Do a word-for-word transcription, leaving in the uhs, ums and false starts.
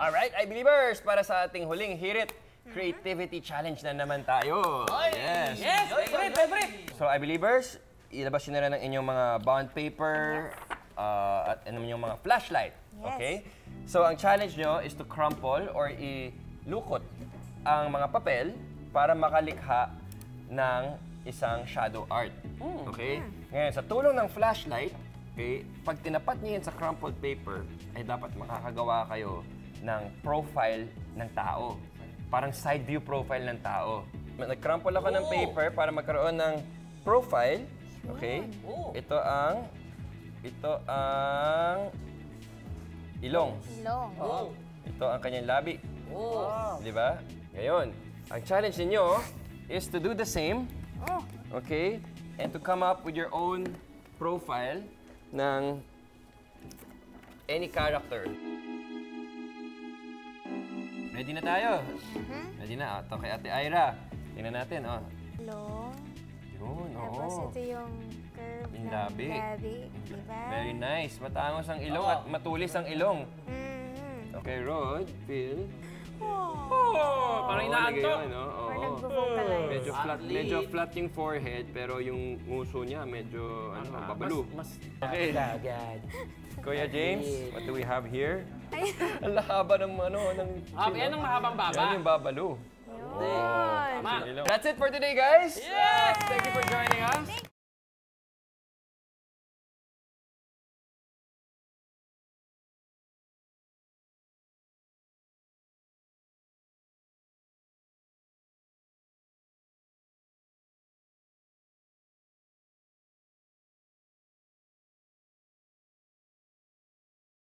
Alright, iBilibers, para sa ating huling hirit, creativity challenge na naman tayo. Oy, yes, yes, favorite, favorite. So iBilibers, ilabas nyo na rin ang inyong mga bond paper, uh, at inyong mga flashlight. Yes. Okay? So ang challenge nyo is to crumple or ilukot ang mga papel para makalikha ng isang shadow art. Mm, okay? Yeah. Ngayon, sa tulong ng flashlight, okay, pag tinapat nyo yan sa crumpled paper, ay dapat makakagawa kayo ng profile ng tao. Parang side view profile ng tao. Nag-crumple ako oh. ng paper para magkaroon ng profile. Okay? Oh. Ito ang... Ito ang... Ilong. Ilong. Oh. Ito ang kanyang labi. Oh. Di ba? Ngayon, ang challenge ninyo is to do the same. Oh. Okay? And to come up with your own profile ng any character. Ready na tayo. Mm-hmm. Ready na. Ito kay Ate Ira. Tingnan natin. Oh. Long. Yun, oo. Tapos ito yung curve ng labi. Diba? Very nice. Matangos ang ilong oh. at matulis ang ilong. Mm-hmm. Okay, Rod. Phil. Oh. Oh. Parang inaantok. No? Oh. Parang nag-vocalize. Medyo flat, medyo flat yung forehead, pero yung nguso niya medyo ano, uh-huh. babalo. Mas, mas... Okay. Kuya James, what do we have here? Ang lahaba ng ano, ng... Ah, yan ang mahabang baba. Yan yung babalo. Yun. Oh. That's it for today, guys. Yes! Thank you for joining us.